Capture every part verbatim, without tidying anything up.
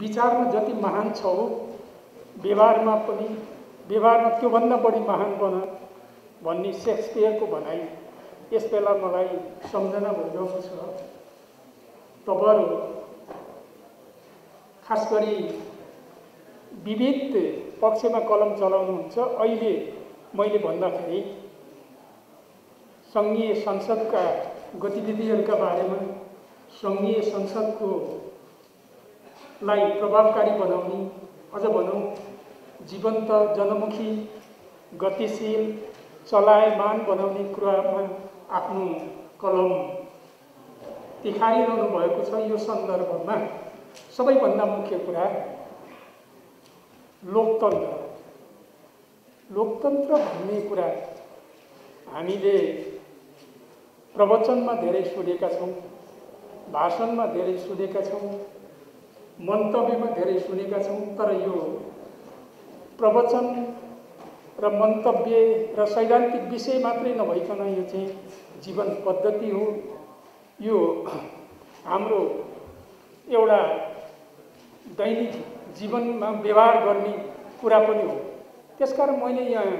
विचार में जति महान छौ व्यवहार में पनि व्यवहार में त्यो भन्दा बढी महान बन भन्ने शेक्सपियर को भनाई इस बेला मलाई सम्झना भइरहेको छ। तपाईहरु खास गरी विविध पक्ष में कलम चलाउनुहुन्छ। अहिले मैले भन्दाखेरि संघीय संसद का गतिविधिहरुका बारेमा संघीय संसद को लाई प्रभावकारी बनाउने अझ भनौं जीवन्त जनमुखी गतिशील चलायमान बनाउने कुरामा आफ्नो कलम देखाइरहनु भएको छ। यो सन्दर्भमा सबैभन्दा मुख्य कुरा लोकतन्त्र लोकतन्त्र भन्ने कुरा हामीले प्रवचनमा धेरै सुनेका छौं, भाषणमा धेरै सुनेका छौं, मन्तव्यमा धेरै सुनेका छौं, तर यो प्रवचन र मन्तव्य र सैद्धान्तिक विषय मात्रै नभइकन यो चाहिँ जीवन पद्धति हो। यो हाम्रो एउटा दैनिक जीवनमा व्यवहार गर्ने कुरा पनि हो। त्यसकारण मैले यहाँ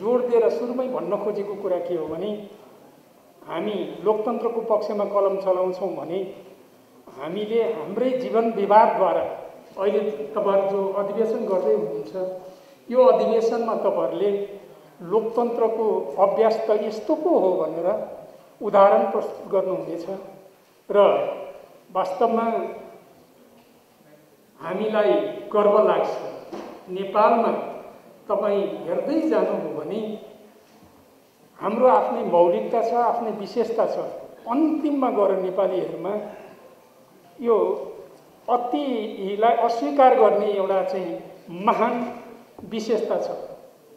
जोड दिएर सुरुमै भन्न खोजेको कुरा के हो भने हामी लोकतन्त्रको पक्षमा कलम चलाउँछौं भने हामीले हाम्रै जीवन विवादद्वारा अहिले तपाईहरु जो अधिवेशन गर्दै हुनुहुन्छ यो अधिवेशनमा तपाईहरुले लोकतन्त्रको अभ्यास त यस्तो को हो भनेर उदाहरण प्रस्तुत गर्नुहुनेछ र वास्तवमा हामीलाई गर्व लाग्छ। नेपालमा तपाईं हेर्दै जानुभयो भने हाम्रो आफ्नै मौलिकता छ, आफ्नै विशेषता छ। अन्तिममा गएर नेपालीहरुमा यो अतिलाई अस्वीकार गर्ने एउटा चाहिँ महान विशेषता छ,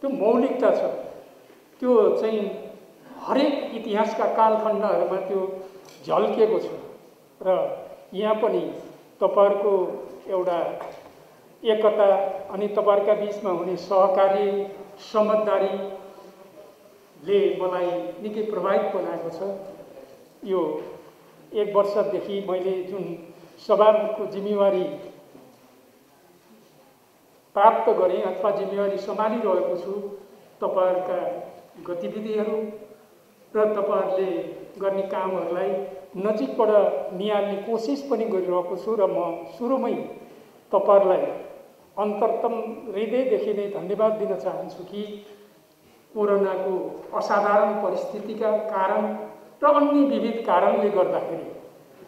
त्यो मौलिकता छ। त्यो चाहिँ हरेक इतिहासका कालखण्डहरुमा त्यो झल्केको छ र यहाँ पनि तपाईहरुको एउटा एकता अनि तपाईहरुका बीचमा हुने सहकार्य समझदारीले मलाई निकै प्रभावित बनाएको छ। यो एक वर्षदेखि मैले जुन सभाको जिम्मेवारी प्राप्त गरेँ अथवा जिम्मेवारी सम्हालिरहेको छु, तपाईहरुका गतिविधिहरु र तपाईहरुले गर्ने कामहरुलाई नजिकबाट नियाल्ने कोसिस पनि गरिरहेको छु र म सुरुमै तपाईहरुलाई अन्तरतम हृदयदेखि नै धन्यवाद दिन चाहन्छु कि कोरोनाको असाधारण परिस्थितिका कारण र अन्य विविध कारणले गर्दाखेरि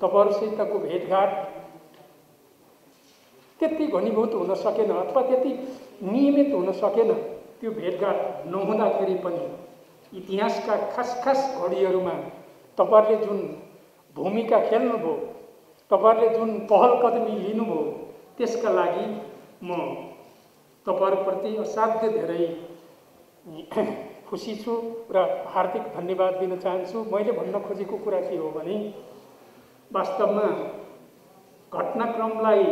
तपाईहरुसितको भेटघाट त्यति घनीभूत हुन सकेन अथवा त्यति नियमित हुन सकेन। त्यो भेटघाट नहुँदाखेरि पनि इतिहासका खास खास घडीहरुमा तपाईहरुले जुन भूमिका खेल्नुभयो, तपाईहरुले जुन पहल कदमी लिनुभयो, त्यसका लागि म तपाईहरुप्रति असाध्यै धेरै खुसी छु र हार्दिक धन्यवाद दिन चाहन्छु। मैले भन्न खोजेको कुरा के हो भने वास्तवमा घटनाक्रमलाई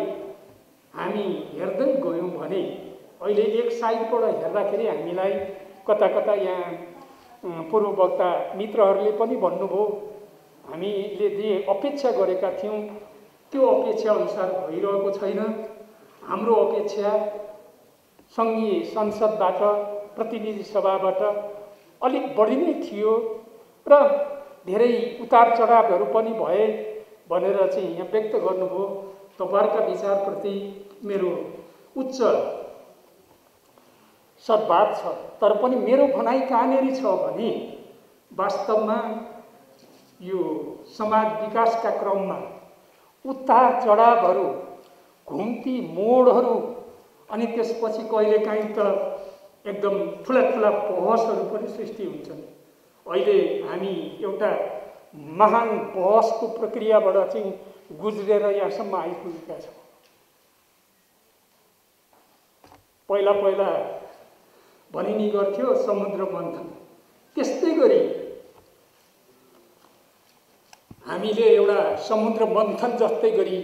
हामी हेर्दै गयौं भने अहिले एक साइडबाट हेर्दाखेरि हामीलाई कता कता यहाँ पूर्व वक्ता मित्रहरूले पनि भन्नुभयो हामीले जे अपेक्षा गरेका थियौं त्यो अपेक्षा अनुसार भइरहेको छैन। हाम्रो अपेक्षा संघीय संसदबाट प्रतिनिधि सभाबाट अलिक बढी नै थियो र धेरै उतार चढावहरू पनि भए भनेर चाहिँ यहाँ व्यक्त गर्नुभयो। तपाईहरुका विचारप्रति मेरो उच्च सद्भाव छ, तर पनि मेरो भनाइ कहाँनेरि छ भने वास्तवमा यो समाज विकासका क्रममा उतार चढावहरू घुम्ती मोडहरू अनि त्यसपछि कहिलेकाहीँ त एकदम ठुला ठुला बहसहरू पनि सृष्टि हुन्छन्। अहिले हामी एउटा महान बहसको प्रक्रियाबाट चाहिँ गुज्रेर यहाँसम्म आइपुगेका छौँ। पहिला पहिला भनिने गर्थ्यो समुद्र मन्थन, त्यस्तै गरी हामीले एउटा समुद्र मन्थन जस्तै गरी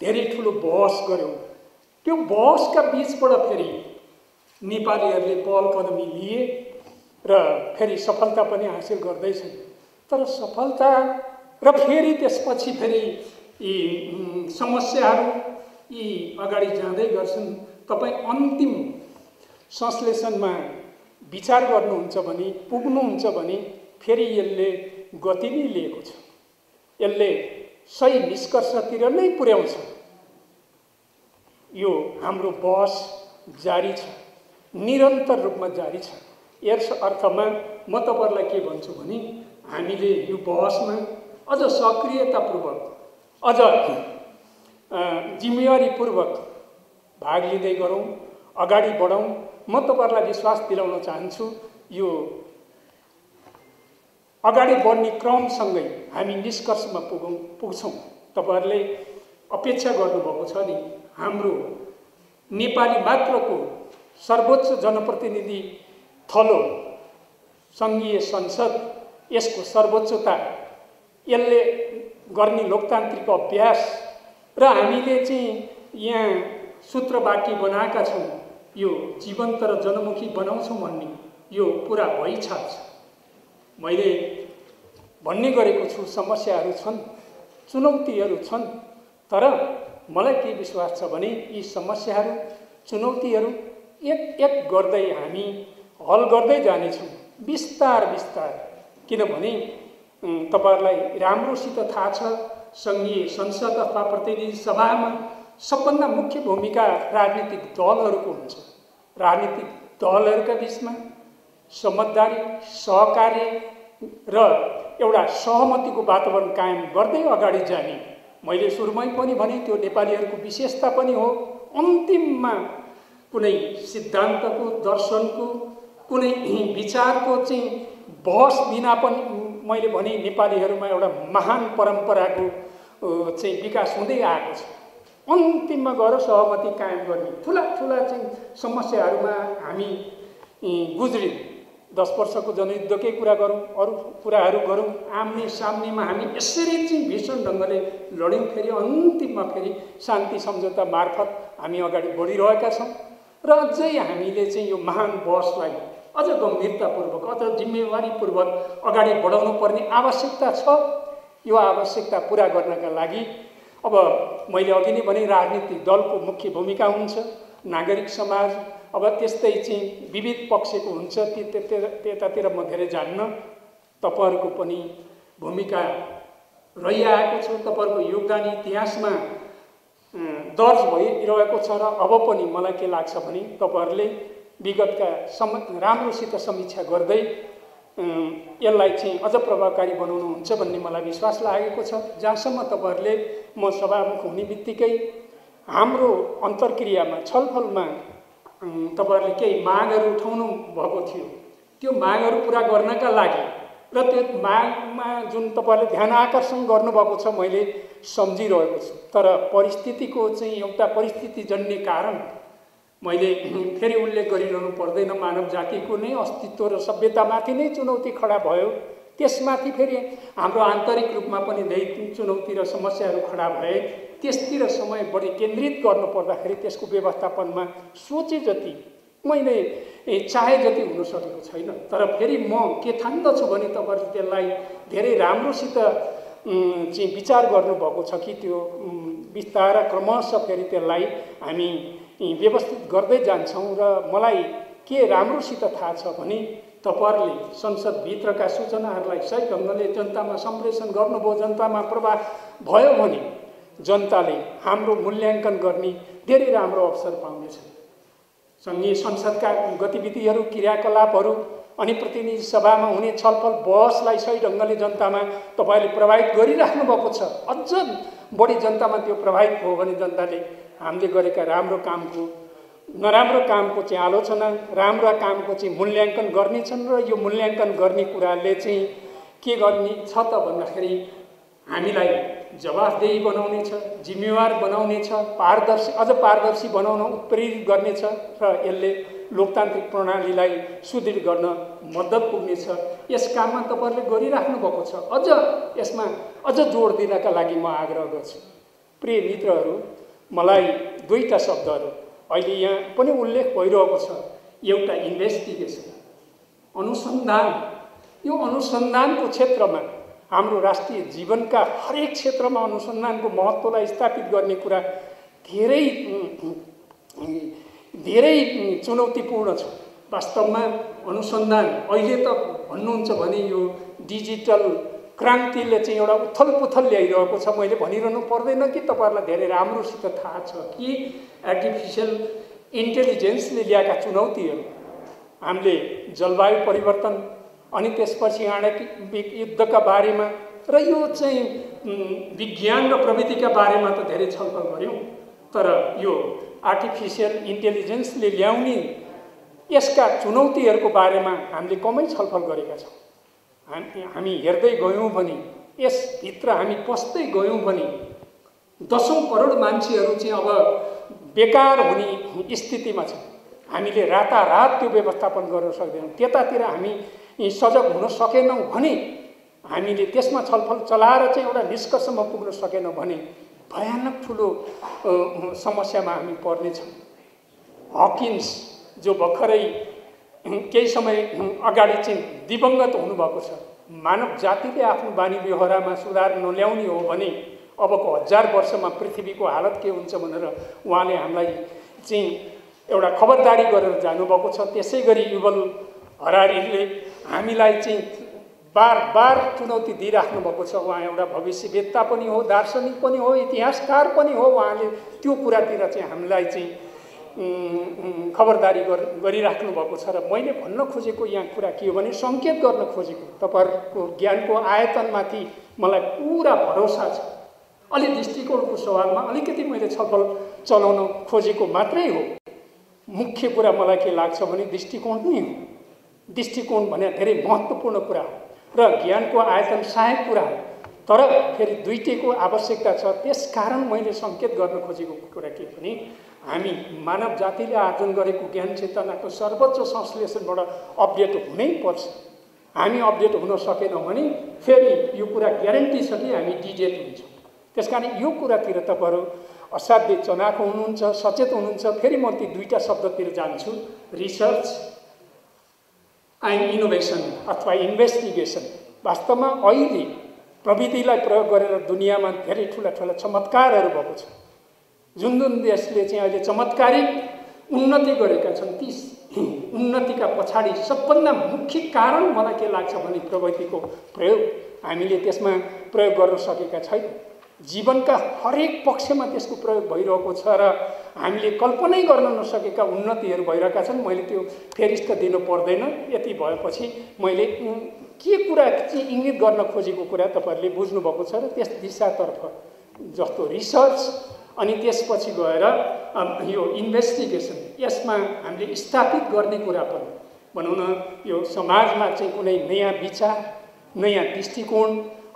धेरै ठुलो बहस गर्यौं। त्यो बहसका बीचबाट फेरि नेपालीहरूले पहल कदमी लिए र फेरि सफलता पनि हासिल गर्दैछन्, तर सफलता र फेरि त्यसपछि फेरि यी समस्याहरू यी अगाडि जाँदै गर्छन्। तपाई अन्तिम संश्लेषणमा विचार गर्नुहुन्छ भने पुग्नुहुन्छ भने फेरि यसले गति नै लिएको छ, यसले सही निष्कर्षतिर नै पुर्याउँछ। यो हाम्रो बहस जारी छ, निरन्तर रूपमा जारी छ। यस अर्थमा म तपाईहरुलाई के भन्छु भने हामीले यो बहसमा अझ सक्रियतापूर्वक अझ जिम्मेवारीपूर्वक भाग लिँदै गरौँ, अगाडि बढौँ। म तपाईहरुलाई विश्वास दिलाउन चाहन्छु यो अगाडि बढ्ने क्रमसँगै हामी निष्कर्षमा पुगौँ पुग्छौँ। तपाईहरुले अपेक्षा गर्नुभएको छ नि हाम्रो नेपाली मात्रको सर्वोच्च जनप्रतिनिधि थलो संघीय संसद, यसको सर्वोच्चता, यसले गर्ने लोकतान्त्रिक अभ्यास र हामीले चाहिँ यहाँ सूत्रवाक्य बनाएका छौँ यो जीवन्त र जनमुखी बनाउँछौँ भन्ने यो पुरा भइसकेको छ। मैले भन्ने गरेको छु, समस्याहरू छन्, चुनौतीहरू छन्, तर मलाई के विश्वास छ भने यी समस्याहरू चुनौतीहरू एक एक गर्दै हामी हल गर्दै जानेछौँ बिस्तार बिस्तार। किनभने तपाईहरुलाई राम्रोसित थाहा छ संघीय संसद अथवा प्रतिनिधि सभामा सबभन्दा मुख्य भूमिका राजनीतिक दलहरूको हुन्छ। राजनीतिक दलहरूका बीचमा समझदारी, सहकार्य र एउटा सहमतिको वातावरण कायम गर्दै अगाडि जाने, मैले सुरुमै पनि भने त्यो नेपालीहरूको विशेषता पनि हो। अन्तिममा कुनै सिद्धान्तको, दर्शनको, कुनै विचारको चाहिँ बहस बिना पनि मैले भने नेपालीहरूमा एउटा महान परम्पराको चाहिँ विकास हुँदै आएको छ। अन्तिममा गएर सहमति कायम गर्ने ठुला ठुला चाहिँ समस्याहरूमा हामी गुज्रियौँ। दस वर्षको जनयुद्धकै कुरा गरौँ, अरू कुराहरू गरौँ, आम्ने सामनेमा हामी यसरी चाहिँ भीषण ढङ्गले लड्यौँ। फेरि अन्तिममा फेरि शान्ति सम्झौता मार्फत हामी अगाडि बढिरहेका छौँ र अझै हामीले चाहिँ यो महान बहसलाई अझ गम्भीरतापूर्वक अझ जिम्मेवारीपूर्वक अगाडि बढाउनु पर्ने आवश्यकता छ। यो आवश्यकता पुरा गर्नका लागि अब मैले अघि नै भने राजनीतिक दलको मुख्य भूमिका हुन्छ, नागरिक समाज, अब त्यस्तै चाहिँ विविध पक्षको हुन्छ, त्यतातिर म धेरै जान्न। तपाईहरुको पनि भूमिका रहिआएको छ, तपाईहरुको योगदान इतिहासमा दर्ज भइरहेको छ र अब पनि मलाई के लाग्छ भने तपाईहरुले विगतका सम राम्रोसित समीक्षा गर्दै यसलाई चाहिँ अझ प्रभावकारी बनाउनुहुन्छ भन्ने मलाई विश्वास लागेको छ। जहाँसम्म तपाईहरुले म सभामुख हुने बित्तिकै हाम्रो अन्तर्क्रियामा छलफलमा तपाईहरुले केही मागहरू उठाउनु भएको थियो, त्यो मागहरू पुरा गर्नका लागि र त्यो मागमा जुन तपाईहरुले ध्यान आकर्षण गर्नुभएको छ मैले सम्झिरहेको छु। तर परिस्थितिको चाहिँ एउटा परिस्थितिजन्य कारण मैले फेरि उल्लेख गरिरहनु पर्दैन, मानव जातिको नै अस्तित्व र सभ्यतामाथि नै चुनौती खडा भयो, त्यसमाथि फेरि हाम्रो आन्तरिक रूपमा पनि धेरै चुनौती र समस्याहरू खडा भए, त्यसतिर समय बढी केन्द्रित गर्नुपर्दाखेरि त्यसको व्यवस्थापनमा सोचे जति मैले चाहे जति हुन सकेको छैन। तर फेरि म के ठान्दछु भने तपाईँहरूले त्यसलाई धेरै राम्रोसित चाहिँ विचार गर्नुभएको छ कि त्यो बिस्तारै क्रमशः फेरि त्यसलाई हामी व्यवस्थित गर्दै जान्छौँ। र मलाई के राम्रोसित थाहा छ भने तपाईहरुले संसदभित्रका सूचनाहरूलाई सही ढङ्गले जनतामा सम्प्रेषण गर्नुभयो, जनतामा प्रभाव भयो भने जनताले हाम्रो मूल्याङ्कन गर्ने धेरै राम्रो अवसर पाउनेछन्। संघीय संसदका गतिविधिहरू, क्रियाकलापहरू अनि प्रतिनिधि सभामा हुने छलफल बहसलाई सही ढङ्गले जनतामा तपाईले प्रभावित गरिराख्नु भएको छ। अझ बढी जनतामा त्यो प्रभावित भयो भने जनताले हामीले गरेका राम्रो कामको, नराम्रो कामको चाहिँ आलोचना, राम्रा कामको चाहिँ मूल्याङ्कन गर्नेछन्। र यो मूल्याङ्कन गर्ने कुराले चाहिँ के गर्ने छ त भन्दाखेरि हामीलाई जवाफदेही बनाउनेछ, जिम्मेवार बनाउनेछ, पारदर्शी अझ पारदर्शी बनाउन उत्प्रेरित गर्नेछ र यसले लोकतान्त्रिक प्रणालीलाई सुदृढ गर्न मद्दत पुग्नेछ। यस काममा तपाईहरुले गरिराख्नु भएको छ, अझ यसमा अझ जोड दिनका लागि म आग्रह गर्छु। प्रिय मित्रहरू, मलाई दुईटा शब्दहरु अहिले यहाँ पनि उल्लेख भइरहेको छ, एउटा इन्भेस्टिगेसन, अनुसन्धान। यो अनुसन्धानको क्षेत्रमा हाम्रो राष्ट्रिय जीवनका हरेक क्षेत्रमा अनुसन्धानको महत्त्वलाई स्थापित गर्ने कुरा धेरै धेरै चुनौतीपूर्ण छ। वास्तवमा अनुसन्धान अहिले त भन्नुहुन्छ भने यो डिजिटल क्रान्तिले चाहिँ एउटा उथलपुथल ल्याइरहेको छ। मैले भनिरहनु पर्दैन कि तपाईहरुलाई धेरै राम्रोसित थाहा छ कि आर्टिफिशियल इन्टेलिजेन्सले ल्याएका चुनौतीहरू, हामीले जलवायु परिवर्तन अनि त्यसपछि आणविक युद्धका बारेमा र यो चाहिँ विज्ञान र प्रविधिका बारेमा त धेरै छलफल गर्यौं, तर यो आर्टिफिशियल इन्टेलिजेन्सले ल्याउने यसका चुनौतीहरूको बारेमा हामीले कमै छलफल गरेका छौं। हामी हामी हेर्दै गयौं भने, यसभित्र हामी पस्दै गयौं भने दशौं करोड मान्छेहरू चाहिँ अब बेकार हुने स्थितिमा छन्। हामीले रातारात त्यो व्यवस्थापन गर्न सक्दैनौं, त्यतातिर हामी सजग हुन सकेनौं भने, हामीले त्यसमा छलफल चलाएर चाहिँ एउटा निष्कर्षमा पुग्न सकेनौं भने भयानक ठुलो समस्यामा हामी पर्ने छौं। हकिन्स जो भर्खरै केही समय अगाडि चाहिँ दिवंगत हुनुभएको छ। मानव जातिले आफ्नो बानी व्यवहारमा सुधार नल्याउने हो भने अबको हजार वर्षमा पृथ्वीको हालत के हुन्छ भनेर उहाँले हामीलाई चाहिँ एउटा खबरदारी गरेर जानुभएको छ। त्यसैगरी युवल हरारीले हामीलाई चाहिँ बार बार चुनौती दिइराख्नु भएको छ। उहाँ एउटा भविष्यवेत्ता पनि हो, दार्शनिक पनि हो, इतिहासकार पनि हो। उहाँले त्यो कुरातिर चाहिँ हामीलाई चाहिँ खबरदारी गरिराख्नु भएको छ। र मैले भन्न खोजेको यहाँ कुरा के हो भने, संकेत गर्न खोजेको, तपाईहरुको ज्ञानको आयतनमाथि मलाई पूरा भरोसा छ। अलि दृष्टिकोणको सवालमा अलिकति मैले छलफल चलाउन खोजेको मात्रै हो। मुख्य कुरा मलाई के लाग्छ भने दृष्टिकोण नै हो। दृष्टिकोण भने धेरै महत्त्वपूर्ण कुरा हो र ज्ञानको आयतन सहायक कुरा हो, तर फेरि दुईटैको आवश्यकता छ। त्यसकारण मैले संकेत गर्न खोजेको कुरा के भने, हामी मानव जातिले आर्जन गरेको ज्ञान चेतनाको सर्वोच्च संश्लेषणबाट अपडेट हुनै पर्छ। हामी अपडेट हुन सकेनौँ भने फेरि यो कुरा ग्यारेन्टी छ कि हामी डिजेट हुन्छौँ। त्यसकारण यो कुरातिर तपाईहरू असाध्यै चनाखो हुनुहुन्छ, सचेत हुनुहुन्छ। फेरि म ती दुईटा शब्दतिर जान्छु, रिसर्च एन्ड इनोभेसन अथवा इन्भेस्टिगेसन। वास्तवमा अहिले प्रविधिलाई प्रयोग गरेर दुनियाँमा धेरै ठुला ठुला चमत्कारहरू भएको छ। जुन जुन देशले चाहिँ अहिले चमत्कारिक उन्नति गरेका छन्, ती उन्नतिका पछाडि सबभन्दा मुख्य कारण मलाई के लाग्छ भने प्रविधिको प्रयोग। हामीले त्यसमा प्रयोग गर्न सकेका छैनौँ। जीवनका हरेक पक्षमा त्यसको प्रयोग भइरहेको छ र हामीले कल्पनै गर्न नसकेका उन्नतिहरू भइरहेका छन्। मैले त्यो फेरिस्त दिनु पर्दैन। यति भएपछि मैले के कुरा चाहिँ इङ्गित गर्न खोजेको कुरा तपाईहरूले बुझ्नुभएको छ र त्यस दिशातर्फ जस्तो रिसर्च अनि त्यसपछि गएर यो इन्भेस्टिगेसन, यसमा हामीले स्थापित गर्ने कुरा पनि भनौँ न, यो समाजमा चाहिँ कुनै नयाँ विचार, नयाँ दृष्टिकोण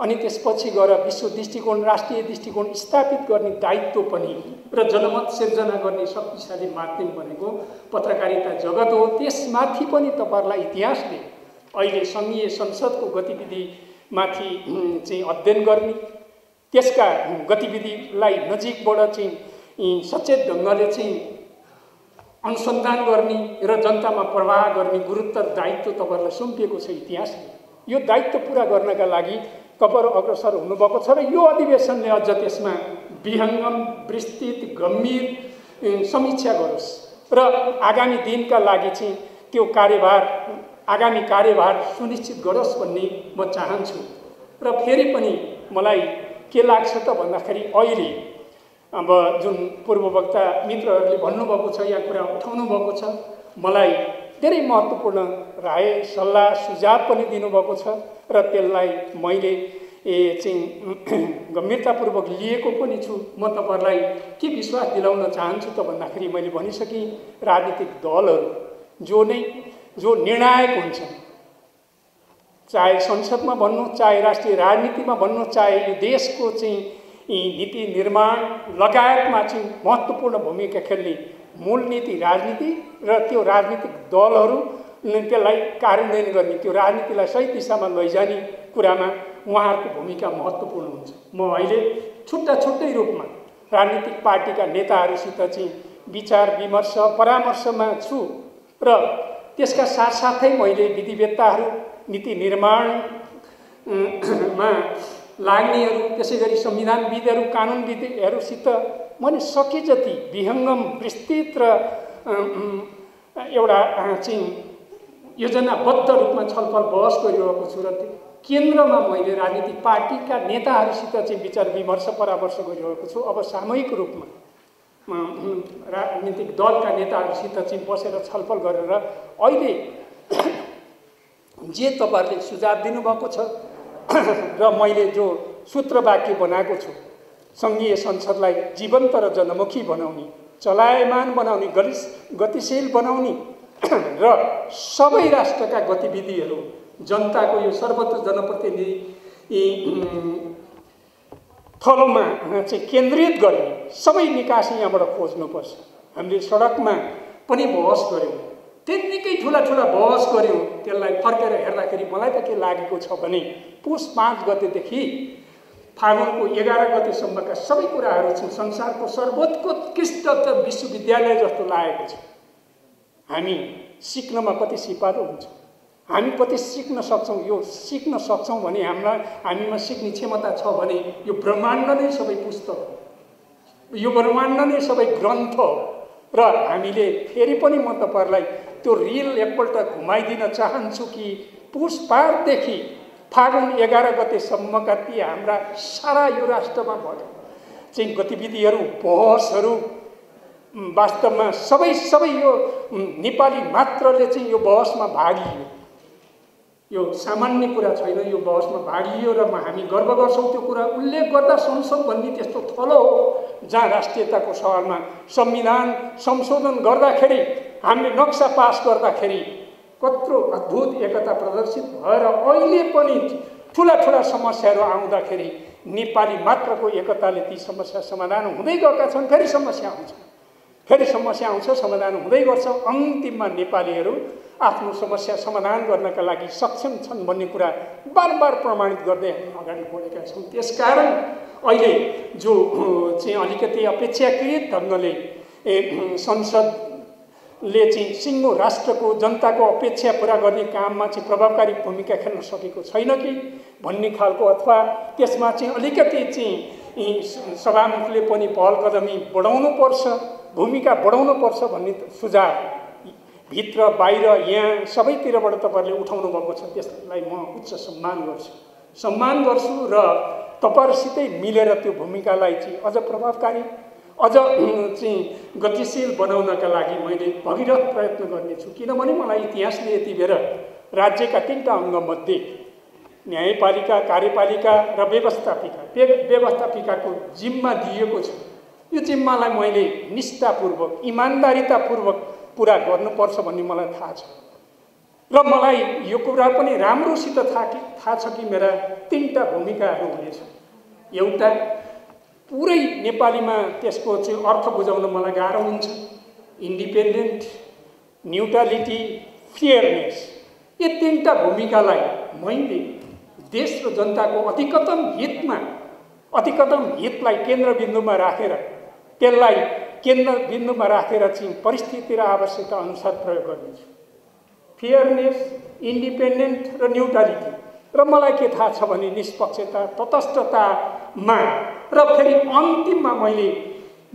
अनि त्यसपछि गएर विश्व दृष्टिकोण, राष्ट्रिय दृष्टिकोण स्थापित गर्ने दायित्व पनि र जनमत सिर्जना गर्ने शक्तिशाली माध्यम भनेको पत्रकारिता जगत हो। त्यसमाथि पनि तपाईहरुलाई इतिहासले अहिले संघीय संसदको गतिविधिमाथि चाहिँ अध्ययन गर्ने, त्यसका गतिविधिलाई नजिकबाट चाहिँ सचेत ढङ्गले चाहिँ अनुसन्धान गर्ने र जनतामा प्रवाह गर्ने गुरुत्तर दायित्व तपाईहरुलाई सुम्पिएको छ इतिहासले। यो दायित्व पूरा गर्नका लागि तपाईहरु अग्रसर हुनुभएको छ र यो अधिवेशनले अझ त्यसमा विहङ्गम, विस्तृत, गम्भीर समीक्षा गरोस् र आगामी दिनका लागि चाहिँ त्यो कार्यभार, आगामी कार्यभार सुनिश्चित गरोस् भन्ने म चाहन्छु। र फेरि पनि मलाई के लाग्छ त भन्दाखेरि, अहिले अब जुन पूर्व वक्ता मित्रहरूले भन्नुभएको छ, यहाँ कुरा उठाउनु भएको छ, मलाई धेरै महत्त्वपूर्ण राय, सल्लाह, सुझाव पनि दिनुभएको छ र त्यसलाई मैले चाहिँ गम्भीरतापूर्वक लिएको पनि छु। म तपाईहरूलाई के विश्वास दिलाउन चाहन्छु त भन्दाखेरि, मैले भनिसकेँ, राजनीतिक दलहरू जो नै जो निर्णायक हुन्छन्, चाहे संसदमा भन्नु, चाहे राष्ट्रिय राजनीतिमा भन्नु, चाहे यो देशको चाहिँ नीति निर्माण लगायतमा चाहिँ महत्त्वपूर्ण भूमिका खेल्ने मूल नीति राजनीति र त्यो राजनीतिक दलहरू त्यसलाई कार्यान्वयन गर्ने, त्यो राजनीतिलाई सही दिशामा लैजाने कुरामा उहाँहरूको भूमिका महत्त्वपूर्ण हुन्छ। म अहिले छुट्टा छुट्टै रूपमा राजनीतिक पार्टीका नेताहरूसित चाहिँ विचार विमर्श, परामर्शमा छु र त्यसका साथसाथै मैले विधिवेत्ताहरू, नीति निर्माणमा लाग्नेहरू, त्यसैगरी संविधानविदहरू, कानुनविदहरूसित मैले सके जति विहङ्गम विस्तृत र एउटा चाहिँ योजनाबद्ध रूपमा छलफल बहस गरिरहेको छु र केन्द्रमा मैले राजनीतिक पार्टीका नेताहरूसित चाहिँ विचार विमर्श परामर्श गरिरहेको छु। अब सामूहिक रूपमा राजनीतिक दलका नेताहरूसित चाहिँ बसेर छलफल गरेर अहिले जे तपाईहरूले सुझाव दिनुभएको छ र मैले जो सूत्रवाक्य बनाएको छु, संघीय संसदलाई जीवन्त र जनमुखी बनाउने, चलायमान बनाउने, गतिशील बनाउने र सबै राष्ट्रका गतिविधिहरू जनताको यो सर्वोच्च जनप्रतिनिधि थलोमा चाहिँ केन्द्रित गर्ने सबै निकास यहाँबाट खोज्नुपर्छ। हामीले सडकमा पनि बहस गऱ्यौँ, त्यतिकै ठुला ठुला बहस गऱ्यौँ। त्यसलाई फर्केर हेर्दाखेरि मलाई त के लागेको छ भने पुस पाँच गतेदेखि फागुनको एघार गतेसम्मका सबै कुराहरू चाहिँ संसारको सर्वोत्कृष्ट विश्वविद्यालय जस्तो लागेको छ। हामी सिक्नमा कति सिपारो हुन्छ, हामी कति सिक्न सक्छौँ, यो सिक्न सक्छौँ भने हामीलाई हामीमा सिक्ने क्षमता छ भने यो ब्रह्माण्ड नै सबै पुस्तक हो, यो ब्रह्माण्ड नै सबै ग्रन्थ हो। र हामीले फेरि पनि म तपाईँहरूलाई त्यो रिल एकपल्ट घुमाइदिन चाहन्छु कि पुस पारदेखि फागुन एघार गतेसम्मका ती हाम्रा सारा यो राष्ट्रमा भयो चाहिँ गतिविधिहरू, बहसहरू वास्तवमा सबै सबै यो नेपाली मात्रले चाहिँ यो बहसमा भाग लियो। यो सामान्य कुरा छैन, यो बहसमा भाग लियो र हामी गर्व गर्छौँ। त्यो कुरा उल्लेख गर्दा संसद भन्ने त्यस्तो थलो हो जहाँ राष्ट्रियताको सहरमा संविधान संशोधन गर्दाखेरि, हामीले नक्सा पास गर्दाखेरि कत्रो अद्भुत एकता प्रदर्शित भएर अहिले पनि ठुला ठुला समस्याहरू आउँदाखेरि नेपाली मात्रको एकताले ती समस्या समाधान हुँदै गएका छन्। फेरि समस्या आउँछ, फेरि समस्या आउँछ, समाधान हुँदै गर्छ। अन्तिममा नेपालीहरू आफ्नो समस्या समाधान गर्नका लागि सक्षम छन् भन्ने कुरा बार बार प्रमाणित गर्दै हामी अगाडि बढेका छौँ। त्यसकारण अहिले जो चाहिँ अलिकति अपेक्षाकृत ढङ्गले संसद ले चाहिँ सिङ्गो राष्ट्रको जनताको अपेक्षा पुरा गर्ने काममा चाहिँ प्रभावकारी भूमिका खेल्न सकेको छैन कि भन्ने खालको, अथवा त्यसमा चाहिँ अलिकति चाहिँ सभामुखले पनि पहल कदमी बढाउनुपर्छ, भूमिका बढाउनुपर्छ भन्ने सुझाव भित्र बाहिर यहाँ सबैतिरबाट तपाईँहरूले उठाउनु भएको छ। त्यसलाई म उच्च सम्मान गर्छु, सम्मान गर्छु र तपाईँहरूसितै मिलेर त्यो भूमिकालाई चाहिँ अझ प्रभावकारी, अझ चाहिँ गतिशील बनाउनका लागि मैले भगीरथ प्रयत्न गर्नेछु। किनभने मलाई इतिहासले यति बेर राज्यका तिनवटा अङ्गमध्ये न्यायपालिका, कार्यपालिका र व्यवस्थापिका व्यवस्थापिकाको जिम्मा दिएको छ। यो जिम्मालाई मैले निष्ठापूर्वक, इमान्दारितापूर्वक पुरा गर्नुपर्छ भन्ने मलाई थाहा छ र मलाई यो कुरा पनि राम्रोसित थाहा कि थाहा छ कि मेरा तिनवटा भूमिकाहरू हुनेछ। एउटा पुरै नेपालीमा त्यसको चाहिँ अर्थ बुझाउन मलाई गाह्रो हुन्छ, इन्डिपेन्डेन्ट, न्युट्रालिटी, फेयरनेस, यी तिनवटा भूमिकालाई मैले देश र जनताको अधिकतम हितमा, अधिकतम हितलाई केन्द्रबिन्दुमा राखेर त्यसलाई केन्द्रबिन्दुमा राखेर चाहिँ परिस्थिति र आवश्यकता अनुसार प्रयोग गर्नेछु। फेयरनेस, इन्डिपेन्डेन्ट र न्युट्रालिटी र मलाई के थाहा छ भने निष्पक्षता, तटस्थतामा र फेरि अन्तिममा मैले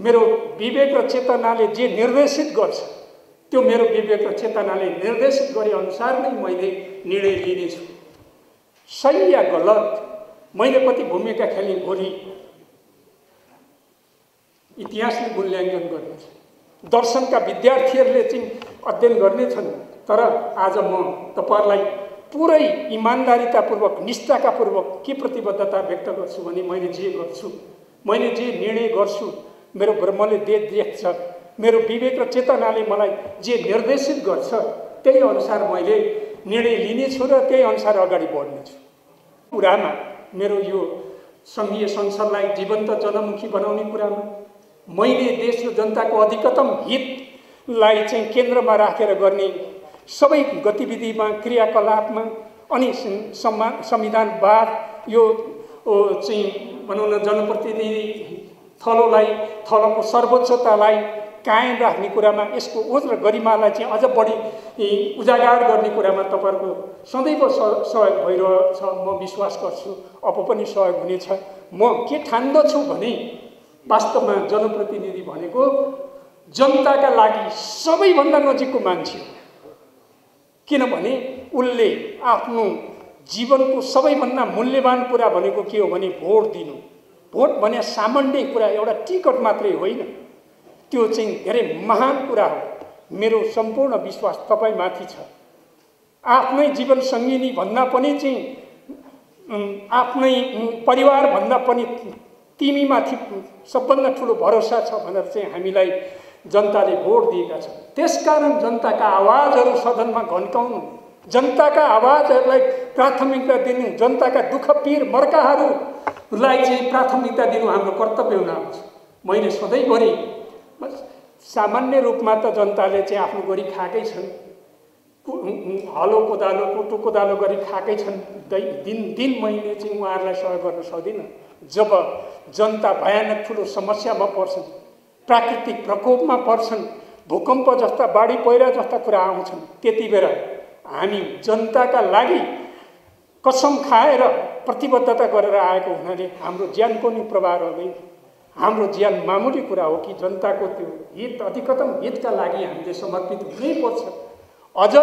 मेरो विवेक र चेतनाले जे निर्देशित गर्छ त्यो मेरो विवेक र चेतनाले निर्देशित गरे अनुसार नै मैले निर्णय लिनेछु। सही या गलत मैले कति भूमिका खेल्ने भोलि इतिहासले मूल्याङ्कन गर्नेछ, दर्शनका विद्यार्थीहरूले चाहिँ अध्ययन गर्नेछन्। तर आज म तपाईँहरूलाई पुरै इमान्दारितापूर्वक, निष्ठाका पूर्वक के प्रतिबद्धता व्यक्त गर्छु भने मैले जे गर्छु, मैले जे निर्णय गर्छु, मेरो ब्रह्मले जे देख्छ, मेरो विवेक र चेतनाले मलाई जे निर्देशित गर्छ त्यही अनुसार मैले निर्णय लिनेछु र त्यही अनुसार अगाडि बढ्नेछु। कुरामा मेरो यो सङ्घीय संसदलाई जीवन्त जनमुखी बनाउने कुरामा मैले देश र जनताको अधिकतम हितलाई चाहिँ केन्द्रमा राखेर गर्ने सबै गतिविधिमा, क्रियाकलापमा, अनि सम्मान संविधानवाद यो चाहिँ भनौँ न जनप्रतिनिधि थलोलाई, थलोको सर्वोच्चतालाई कायम राख्ने कुरामा, यसको ओज र गरिमालाई चाहिँ अझ बढी उजागर गर्ने कुरामा तपाईँहरूको सदैव सहयोग भइरहेछ। म विश्वास गर्छु अब पनि सहयोग हुनेछ। म के ठान्दछु भने वास्तव में जनप्रतिनिधि भनेको जनताका लागि सबैभन्दा नजिकको मान्छे हो, किनभने उनले आफ्नो जीवनको सबैभन्दा मूल्यवान कुरा भनेको के हो भने भोट दिनु। भोट भने सामान्य कुरा, एउटा टिकट मात्रै होइन, त्यो चाहिँ धेरै महान कुरा हो। मेरो सम्पूर्ण विश्वास तपाईमाथि छ। आफ्नै जीवन संगिनी भन्दा पनि चाहिँ आफ्नै परिवार भन्दा पनि तिमीमाथि सबभन्दा ठूलो भरोसा छ भनेर चाहिँ हामीलाई जनताले भोट दिएका छन्। त्यसकारण जनताका आवाजहरू सदनमा घन्काउनु, जनताका आवाजहरूलाई प्राथमिकता दिनु, जनताका दुःख पीर मर्काहरूलाई चाहिँ प्राथमिकता दिनु हाम्रो कर्तव्य हुन आउँछ। मैले सधैँभरि सामान्य रूपमा त जनताले चाहिँ आफ्नो गरी खाएकै छन्, हलो कोदालो कुटु कोदालो गरी खाएकै छन्। दिन दिन मैले चाहिँ उहाँहरूलाई सहयोग गर्न सक्दिनँ। जब जनता भयानक ठुलो समस्यामा पर्छन्, प्राकृतिक प्रकोपमा पर्छन्, भूकम्प जस्ता बाढी पहिरो जस्ता कुरा आउँछन्, त्यति बेला हामी जनताका लागि कसम खाएर प्रतिबद्धता गरेर आएको हुनाले हाम्रो ज्यानको नि प्रभाव हुँदैन। हाम्रो ज्यान मामुली कुरा हो कि जनताको त्यो हित, अधिकतम हितका लागि हामीले समर्पित हुनैपर्छ। अझ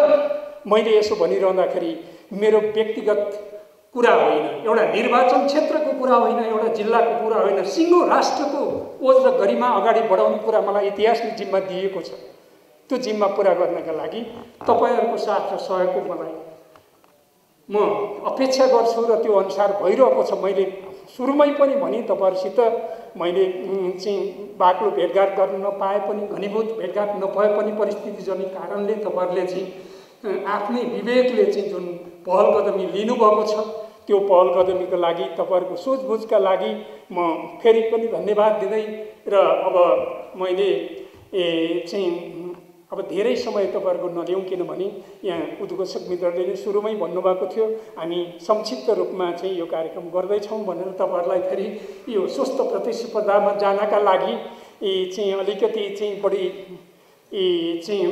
मैले यसो भनिरहँदाखेरि मेरो व्यक्तिगत कुरा होइन, एउटा निर्वाचन क्षेत्रको कुरा होइन, एउटा जिल्लाको कुरा होइन, सिङ्गो राष्ट्रको ओज र गरिमा अगाडि बढाउने कुरा मलाई इतिहासले जिम्मा दिएको छ। त्यो जिम्मा पूरा गर्नका लागि तपाईहरुको साथ र सहयोगको मलाई म अपेक्षा गर्छु र त्यो अनुसार भइरहेको छ। मैले सुरुमै पनि भने तपाईहरुसित मैले चाहिँ बाक्लो भेटघाट गर्न नपाए पनि, घनीभूत भेटघाट नभए पनि परिस्थितिजनित कारणले तपाईहरुले चाहिँ आफ्नै विवेकले चाहिँ जुन पहल कदमी लिनुभएको छ त्यो पहल कदमीको लागि, तपाईहरुको सोचबुझका लागि म फेरि पनि धन्यवाद दिँदै र अब मैले चाहिँ अब धेरै समय तपाईहरुको नलियौं, किनभने यहाँ उद्घोषक मित्रले नै सुरुमै भन्नुभएको थियो हामी संक्षिप्त रूपमा चाहिँ यो कार्यक्रम गर्दैछौँ भनेर। तपाईहरुलाई फेरि यो स्वस्थ प्रतिस्पर्धामा जानका लागि चाहिँ अलिकति चाहिँ बढी चाहिँ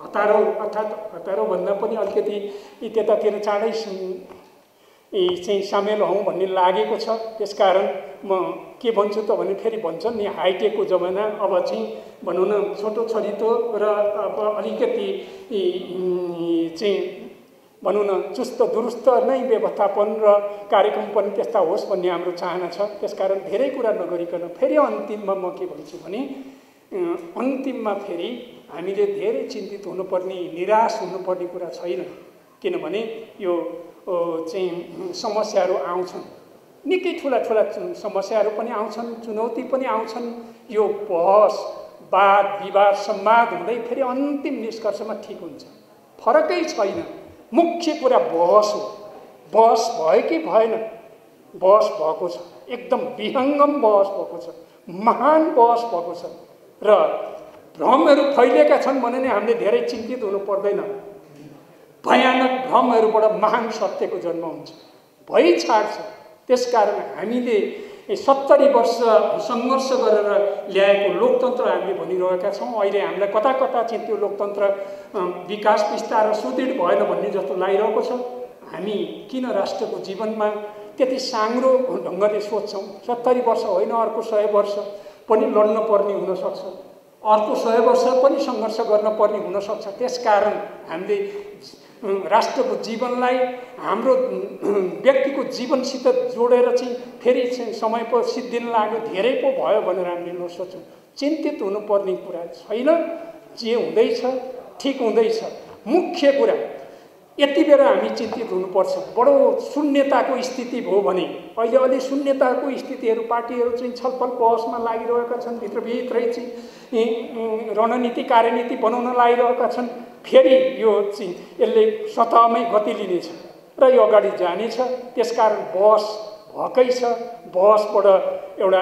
हतारो अर्थात् हतारो भन्दा पनि अलिकति त्यतातिर चाँडै चाहिँ सामेल हौँ भन्ने लागेको छ। त्यसकारण म के भन्छु त भने फेरि भन्छन् नि हाइटेकको जमाना, अब चाहिँ भनौँ न छोटो छरितो र अब अलिकति चाहिँ भनौँ न चुस्त दुरुस्त नै व्यवस्थापन र कार्यक्रम पनि त्यस्ता होस् भन्ने हाम्रो चाहना छ। त्यसकारण धेरै कुरा नगरिकन फेरि अन्तिममा म के भन्छु भने अन्तिममा फेरि हामीले धेरै चिन्तित हुनुपर्ने, निराश हुनुपर्ने कुरा छैन, किनभने यो चाहिँ समस्याहरू आउँछन्, निकै ठुला ठुला समस्याहरू पनि आउँछन्, चुनौती पनि आउँछन्। यो बहस वाद विवाद संवाद हुँदै फेरि अन्तिम निष्कर्षमा ठिक हुन्छ, फरकै छैन। मुख्य कुरा बहस हो। बहस भयो कि भएन, बहस भएको छ, एकदम विहङ्गम बहस भएको छ, महान बहस भएको छ र भ्रमहरू फैलिएका छन् भने नै हामीले धेरै चिन्तित हुनु पर्दैन। भयानक भ्रमहरूबाट महान सत्यको जन्म हुन्छ, भइ छाड्छ। त्यसकारण हामीले सत्तरी वर्ष सङ्घर्ष गरेर ल्याएको लोकतन्त्र हामीले भनिरहेका छौँ। अहिले हामीलाई कता कता चाहिँ त्यो लोकतन्त्र विकास विस्तार सुदृढ भएन भन्ने जस्तो लागिरहेको छ। हामी किन राष्ट्रको जीवनमा त्यति साङ्ग्रो ढङ्गले सोच्छौँ? सत्तरी वर्ष होइन, अर्को सय वर्ष पनि लड्नुपर्ने हुनसक्छ, अर्को सय वर्ष पनि सङ्घर्ष गर्नुपर्ने हुनसक्छ। त्यसकारण हामीले राष्ट्रको जीवनलाई हाम्रो व्यक्तिको जीवनसित जोडेर चाहिँ फेरि चाहिँ समय पो सिद्धिन लाग्यो, धेरै पो भयो भनेर हामीले नसोच्छौँ। चिन्तित हुनुपर्ने कुरा छैन, जे हुँदैछ ठिक हुँदैछ। मुख्य कुरा यति बेला हामी चिन्तित हुनुपर्छ, बडो शून्यताको स्थिति भयो भने। अहिले अलि शून्यताको स्थितिहरू, पार्टीहरू चाहिँ छलफल बहसमा लागिरहेका छन्, भित्रभित्रै चाहिँ रणनीति कार्यनीति बनाउन लागिरहेका छन्। फेरि यो चाहिँ यसले सतहमै गति लिनेछ र यो अगाडि जानेछ। त्यसकारण बहस भएकै छ, बहसबाट एउटा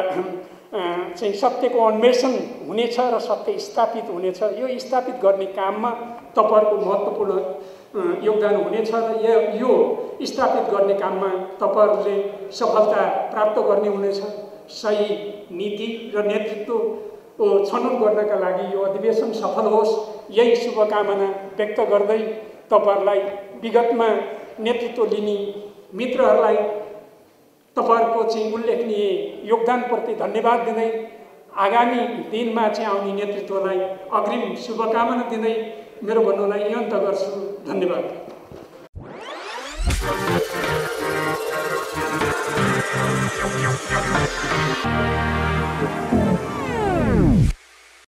चाहिँ सत्यको अन्वेषण हुनेछ र सत्य स्थापित हुनेछ। यो स्थापित गर्ने काममा तपाईहरुको महत्त्वपूर्ण योगदान हुनेछ र यो स्थापित गर्ने काममा तपाईहरुले सफलता प्राप्त गर्ने हुनेछ। सही नीति र नेतृत्व छनौट गर्नका लागि यो अधिवेशन सफल होस्, यही शुभकामना व्यक्त गर्दै तपाईहरुलाई विगतमा नेतृत्व लिने मित्रहरूलाई तपाईहरुको चाहिँ उल्लेखनीय योगदानप्रति धन्यवाद दिँदै आगामी दिनमा चाहिँ आउने नेतृत्वलाई अग्रिम शुभकामना दिँदै मेरो भन्नुलाई यही अन्त गर्छु। धन्यवाद।